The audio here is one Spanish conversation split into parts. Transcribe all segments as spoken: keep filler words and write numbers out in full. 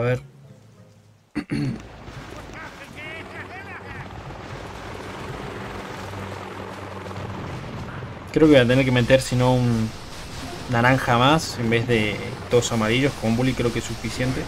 A ver. Creo que voy a tener que meter, si no, un naranja más en vez de dos amarillos. Con Bully creo que es suficiente.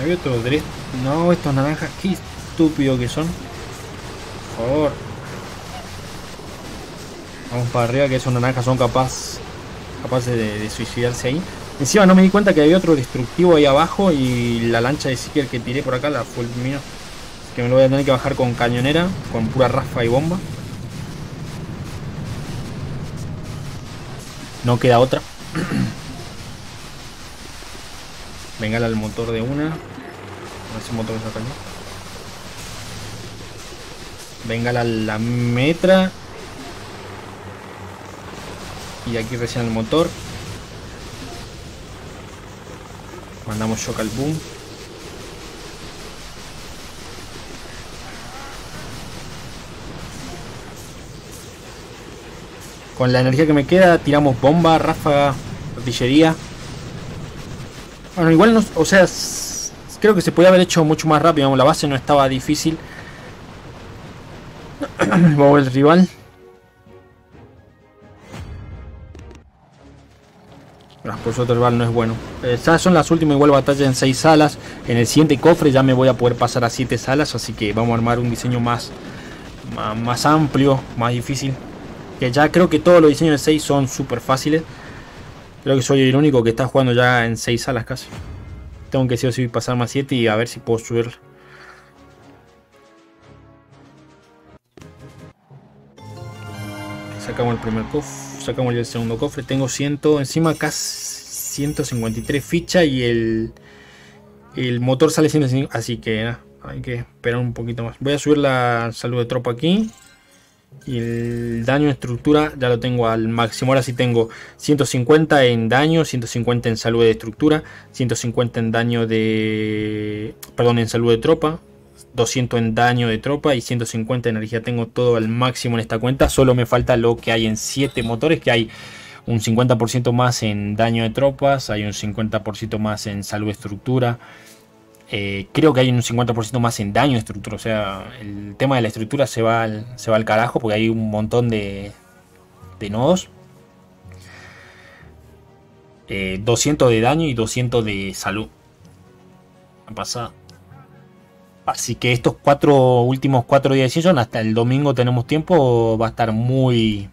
Había otros tres. No, estos naranjas, qué estúpidos que son. Por favor. Vamos para arriba, que esos naranjas son capaz, capaces de, de suicidarse ahí. Encima no me di cuenta que había otro destructivo ahí abajo y la lancha de Seeker que tiré por acá la fulminó. Así que me lo voy a tener que bajar con cañonera, con pura ráfaga y bomba. No queda otra. Venga al motor de una. No es un motor que saca acá. Venga a la metra. Y aquí recién el motor. Mandamos shock al boom. Con la energía que me queda tiramos bomba, ráfaga, artillería. Bueno, igual, no, o sea, creo que se podía haber hecho mucho más rápido. La base no estaba difícil. Vamos el rival. Pero por suerte el rival no es bueno. Estas son las últimas igual batallas en seis salas. En el siguiente cofre ya me voy a poder pasar a siete salas. Así que vamos a armar un diseño más, más, más amplio, más difícil. Que ya creo que todos los diseños de seis son súper fáciles. Creo que soy el único que está jugando ya en seis salas casi. Tengo que sí o sí pasar más siete y a ver si puedo subir. Sacamos el primer cofre, sacamos el segundo cofre. Tengo cien, encima casi ciento cincuenta y tres fichas y el, el motor sale ciento cincuenta. Así que nada, hay que esperar un poquito más. Voy a subir la salud de tropa aquí. Y el daño en estructura ya lo tengo al máximo. Ahora sí tengo ciento cincuenta en daño, ciento cincuenta en salud de estructura, ciento cincuenta en daño de... Perdón, en salud de tropa, doscientos en daño de tropa y ciento cincuenta en energía. Tengo todo al máximo en esta cuenta. Solo me falta lo que hay en siete motores, que hay un cincuenta por ciento más en daño de tropas, hay un cincuenta por ciento más en salud de estructura. Eh, creo que hay un cincuenta por ciento más en daño de estructura. O sea, el tema de la estructura se va al, se va al carajo porque hay un montón de, de nodos. Eh, doscientos de daño y doscientos de salud. La pasada. Así que estos cuatro últimos cuatro días de sesión, hasta el domingo tenemos tiempo. Va a estar muy,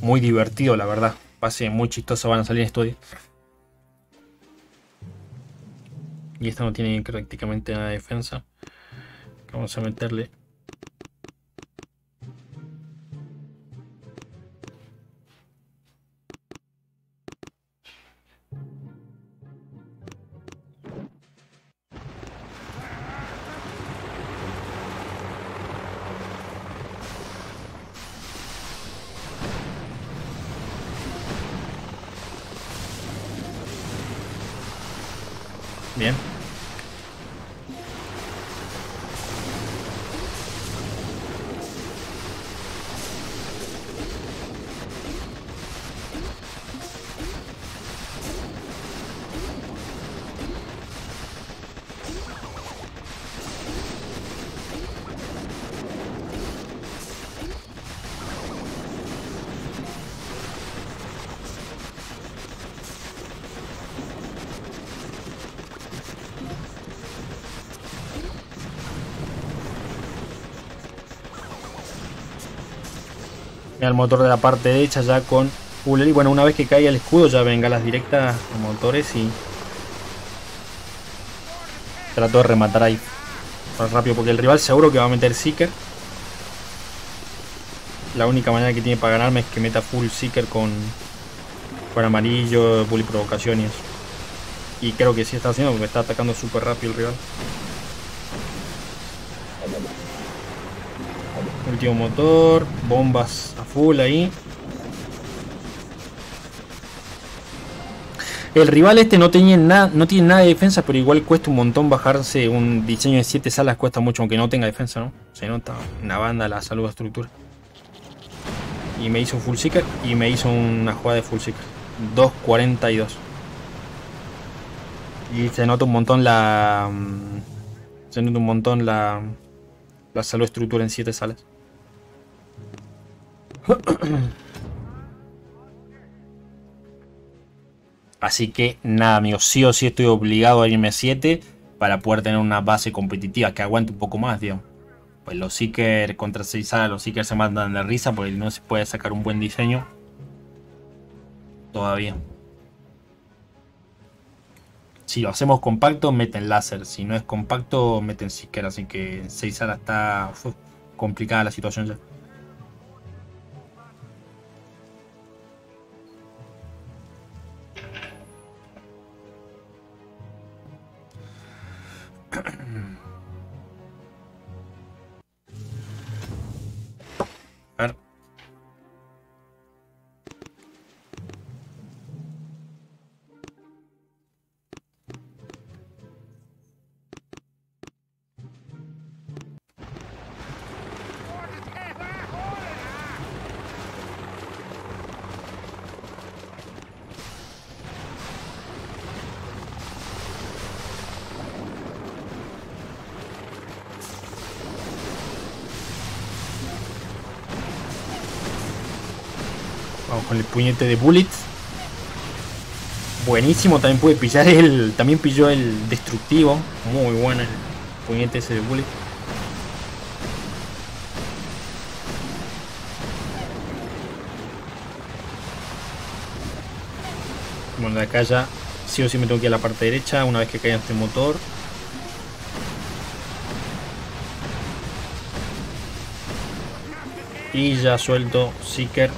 muy divertido, la verdad. Va a ser muy chistoso, van a salir estos días. Y esta no tiene prácticamente nada de defensa. Vamos a meterle. Bien. El motor de la parte derecha ya con Uleli. Bueno, una vez que caiga el escudo ya venga las directas a motores y trato de rematar ahí más rápido porque el rival seguro que va a meter Seeker. La única manera que tiene para ganarme es que meta full Seeker con, con amarillo, full provocaciones. Y creo que sí está haciendo, porque me está atacando súper rápido el rival. Último motor, bombas a full ahí. El rival este no tiene nada, no tiene nada de defensa, pero igual cuesta un montón bajarse un diseño de siete salas, cuesta mucho, aunque no tenga defensa, ¿no? Se nota una banda la salud de estructura. Y me hizo un full seeker y me hizo una jugada de full seeker. dos cuarenta y dos. Y se nota un montón la. Se nota un montón la. La salud de estructura en siete salas. Así que nada, amigos, sí o sí estoy obligado a irme a siete para poder tener una base competitiva que aguante un poco más, digamos. Pues los Seekers contra seis salas, los Seekers se mandan de risa porque no se puede sacar un buen diseño todavía. Si lo hacemos compacto, meten láser. Si no es compacto, meten Seeker. Así que en seis salas está uf, complicada la situación ya. A ver. Con el puñete de bullet. Buenísimo, también pude pillar el. También pilló el destructivo. Muy bueno el puñete ese de bullet. Bueno, de acá ya sí o sí me tengo que ir a la parte derecha una vez que caiga este motor. Y ya suelto Seeker.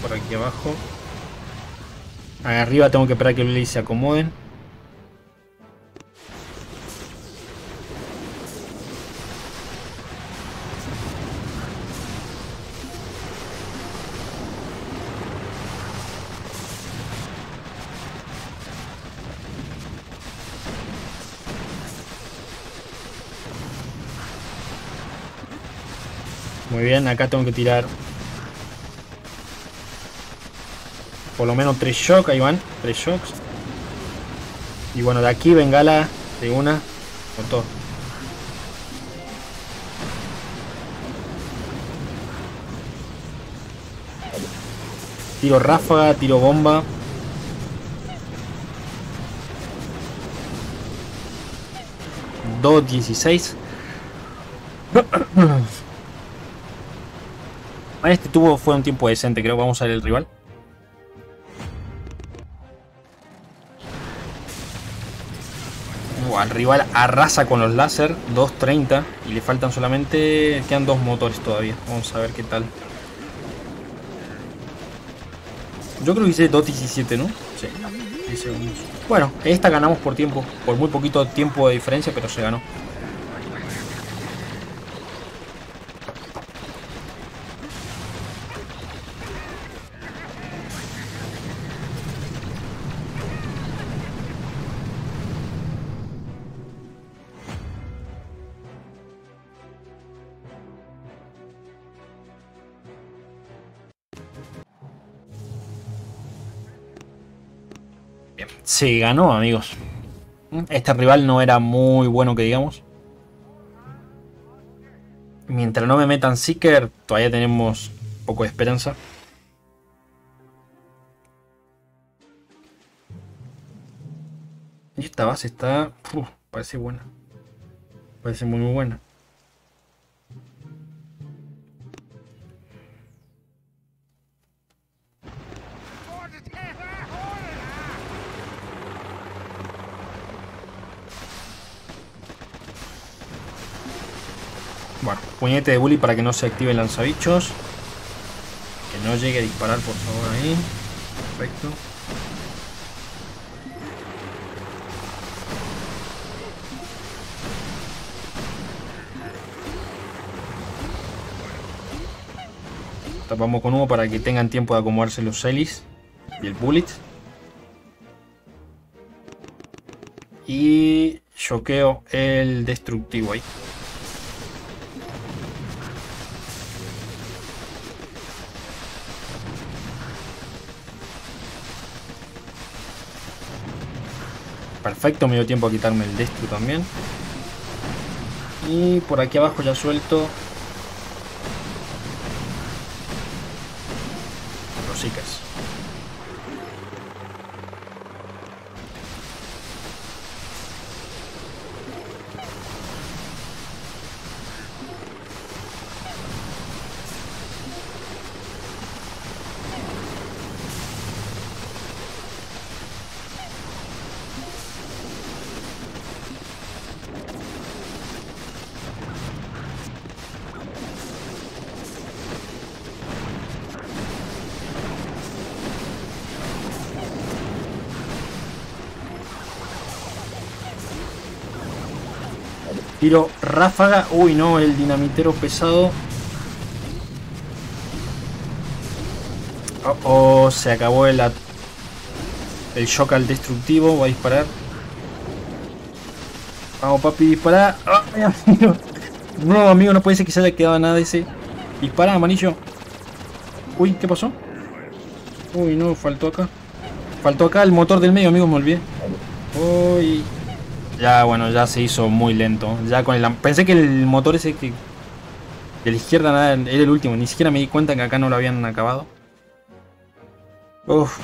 Por aquí abajo. Arriba tengo que esperar que los Lily se acomoden. Muy bien, acá tengo que tirar por lo menos tres shocks, ahí van, tres shocks. Y bueno, de aquí bengala de una con todo. Tiro ráfaga, tiro bomba. dos dieciséis. Este tubo fue un tiempo decente, creo que vamos a ver el rival. El rival arrasa con los láser, dos treinta, y le faltan solamente, quedan dos motores todavía, vamos a ver qué tal. Yo creo que hice dos diecisiete, ¿no? Sí, diez segundos. Bueno, esta ganamos por tiempo, por muy poquito tiempo de diferencia, pero se ganó. Se ganó, amigos. Este rival no era muy bueno que digamos. Mientras no me metan Seeker, todavía tenemos un poco de esperanza. Y esta base está... Uf, parece buena. Parece muy muy buena. Bueno, puñete de bully para que no se active el lanzabichos. Que no llegue a disparar, por favor, ahí. Perfecto. Tapamos con humo para que tengan tiempo de acomodarse los Celis y el Pulitz. Y choqueo el destructivo ahí. Perfecto, me dio tiempo a quitarme el destru también. Y por aquí abajo ya suelto los Seekers. Tiro ráfaga. Uy, no, el dinamitero pesado. Oh, oh, se acabó el, el shock al destructivo. Voy a disparar. Vamos, papi, dispara. Ay, amigo. No, amigo, no puede ser que se haya quedado nada de ese. Dispara, amarillo. Uy, ¿qué pasó? Uy, no, faltó acá. Faltó acá el motor del medio, amigo, me olvidé. Uy. Ya, bueno, ya se hizo muy lento. Ya con el, pensé que el motor ese que de la izquierda nada, era el último. Ni siquiera me di cuenta que acá no lo habían acabado. Uf.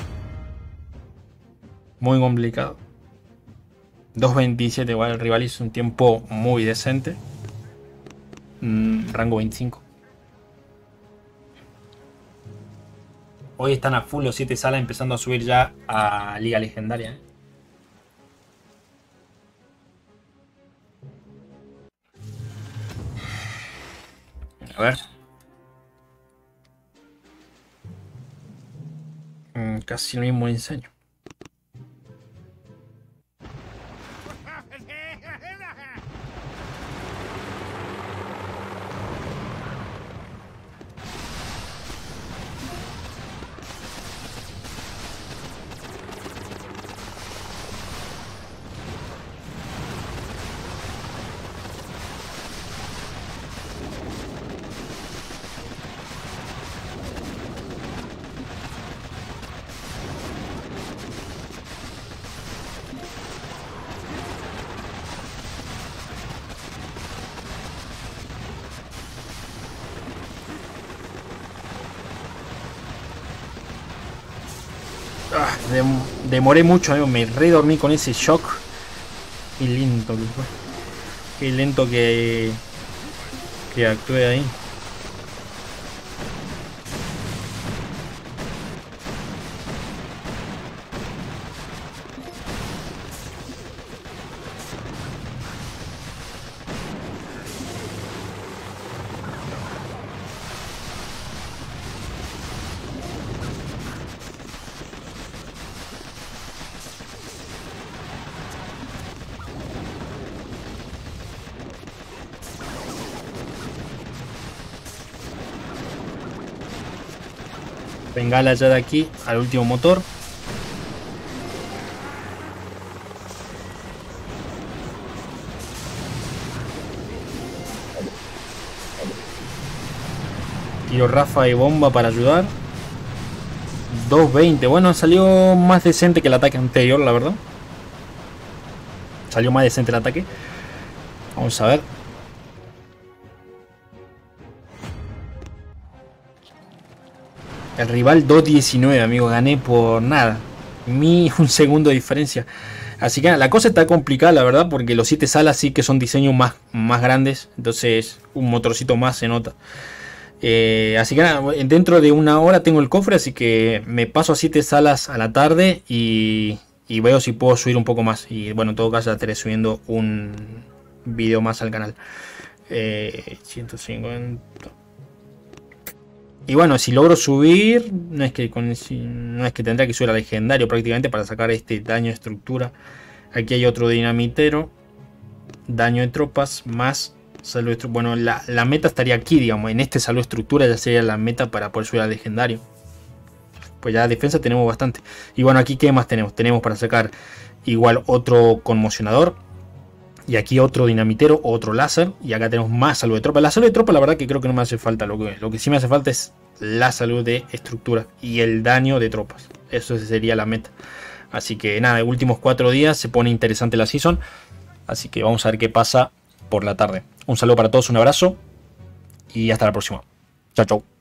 Muy complicado. dos veintisiete, igual el rival hizo un tiempo muy decente. Mm, rango veinticinco. Hoy están a full los siete salas, empezando a subir ya a Liga Legendaria, ¿eh? A ver. Mm, casi el mismo diseño. Demoré mucho, amigo. Me redormí con ese shock. Qué lento que fue. Qué lento que, que actué ahí. Bengala ya de aquí al último motor. Tiro ráfaga y bomba para ayudar. dos veinte. Bueno, salió más decente que el ataque anterior, la verdad. Salió más decente el ataque. Vamos a ver. El rival dos diecinueve, amigos, gané por nada. Mi un segundo de diferencia. Así que la cosa está complicada, la verdad, porque los siete salas sí que son diseños más, más grandes. Entonces, un motorcito más se nota. Eh, así que nada, dentro de una hora tengo el cofre, así que me paso a siete salas a la tarde y, y veo si puedo subir un poco más. Y bueno, en todo caso ya estaré subiendo un video más al canal. Eh, ciento cincuenta... Y bueno, si logro subir, no es que con, no es que tendría que subir a legendario prácticamente para sacar este daño de estructura. Aquí hay otro dinamitero. Daño de tropas más Salud, bueno, la, la meta estaría aquí, digamos. En este salud estructura ya sería la meta para poder subir al legendario. Pues ya defensa tenemos bastante. Y bueno, aquí ¿qué más tenemos? Tenemos para sacar igual otro conmocionador. Y aquí otro dinamitero, otro láser. Y acá tenemos más salud de tropa. La salud de tropa la verdad que creo que no me hace falta. Lo que, lo que sí me hace falta es la salud de estructura y el daño de tropas. Eso sería la meta. Así que nada, últimos cuatro días. Se pone interesante la season. Así que vamos a ver qué pasa por la tarde. Un saludo para todos, un abrazo y hasta la próxima. Chao, chao.